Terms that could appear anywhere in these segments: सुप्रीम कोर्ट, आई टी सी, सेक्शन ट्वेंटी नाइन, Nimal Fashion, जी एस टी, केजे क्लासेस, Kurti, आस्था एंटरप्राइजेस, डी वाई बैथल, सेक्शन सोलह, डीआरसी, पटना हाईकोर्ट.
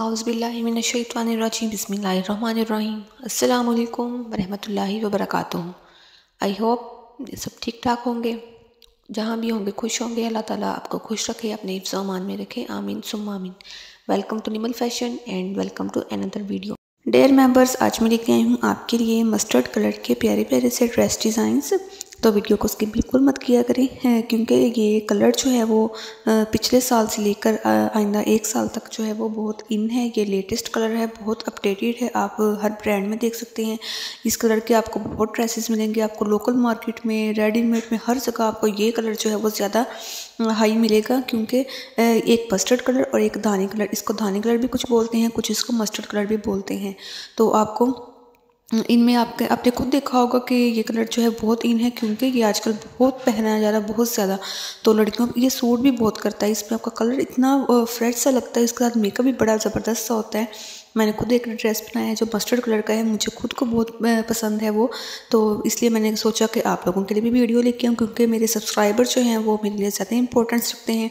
औज़बिल्लाहिमिनश्शैतानिर्रजीम बिस्मिल्लाहिर्रहमानिर्रहीम अस्सलाम वालेकुम वरहमतुल्लाहि वबरकातुहू। आई होप सब ठीक ठाक होंगे, जहाँ भी होंगे खुश होंगे। अल्लाह ताला आपको खुश रखे, अपने हिफ्ज़ अमान में रखे, आमीन सुम आमीन। Welcome to Nimal fashion and welcome to another video. Dear members, आज मैं लेके आई हूँ आपके लिए मस्टर्ड कलर के प्यारे प्यारे से ड्रेस डिज़ाइंस। तो वीडियो को स्किप बिल्कुल मत किया करें, क्योंकि ये कलर जो है वो पिछले साल से लेकर आइंदा एक साल तक जो है वो बहुत इन है। ये लेटेस्ट कलर है, बहुत अपडेटेड है, आप हर ब्रांड में देख सकते हैं। इस कलर के आपको बहुत ड्रेसेस मिलेंगे, आपको लोकल मार्केट में, रेडीमेड में, हर जगह आपको ये कलर जो है वो ज़्यादा हाई मिलेगा। क्योंकि एक मस्टर्ड कलर और एक धानी कलर, इसको धानी कलर भी कुछ बोलते हैं, कुछ इसको मस्टर्ड कलर भी बोलते हैं। तो आपको इनमें आपने खुद देखा होगा कि ये कलर जो है बहुत इन है, क्योंकि ये आजकल बहुत पहनाया जा रहा है, बहुत ज़्यादा। तो लड़कियों ये सूट भी बहुत करता है, इसमें आपका कलर इतना फ्रेश सा लगता है, इसके साथ मेकअप भी बड़ा ज़बरदस्त सा होता है। मैंने खुद एक ड्रेस बनाया है जो मस्टर्ड कलर का है, मुझे खुद को बहुत पसंद है वो, तो इसलिए मैंने सोचा कि आप लोगों के लिए भी वीडियो लेके आऊँ, क्योंकि मेरे सब्सक्राइबर जो हैं वो मेरे लिए ज़्यादा इंपॉर्टेंस रखते हैं।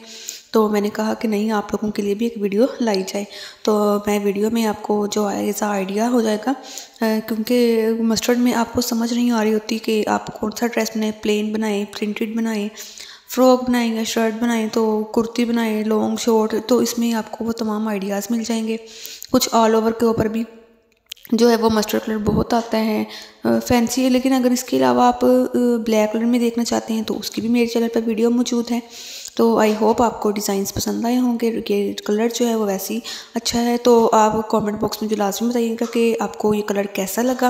तो मैंने कहा कि नहीं, आप लोगों के लिए भी एक वीडियो लाई जाए। तो मैं वीडियो में आपको जो ऐसा आइडिया हो जाएगा, क्योंकि मस्टर्ड में आपको समझ नहीं आ रही होती कि आप कौन सा ड्रेस बनाएं, प्लेन बनाएं, प्रिंटेड बनाएं, फ्रॉक बनाएं या शर्ट बनाएं, तो कुर्ती बनाएं, लॉन्ग शॉर्ट। तो इसमें आपको वो तमाम आइडियाज़ मिल जाएंगे। कुछ ऑल ओवर के ऊपर भी जो है वो मस्टर्ड कलर बहुत आता है, फैंसी है। लेकिन अगर इसके अलावा आप ब्लैक कलर में देखना चाहते हैं तो उसकी भी मेरे चैनल पर वीडियो मौजूद है। तो आई होप आपको डिज़ाइंस पसंद आए होंगे। ये कलर जो है वो वैसे ही अच्छा है। तो आप कमेंट बॉक्स में जो लाजमी बताइएगा कि आपको ये कलर कैसा लगा,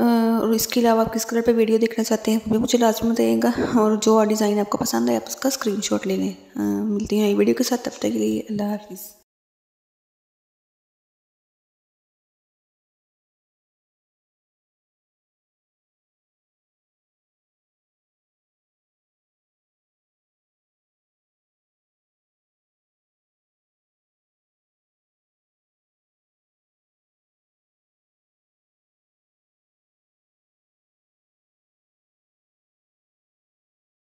और इसके अलावा आप किस कलर पे वीडियो देखना चाहते हैं वो भी मुझे लाजमी बताइएगा। और जो डिज़ाइन आपको पसंद आए आप उसका स्क्रीनशॉट ले लें। मिलती हैं ये वीडियो के साथ, तब तक के लिए अल्लाह हाफिज़।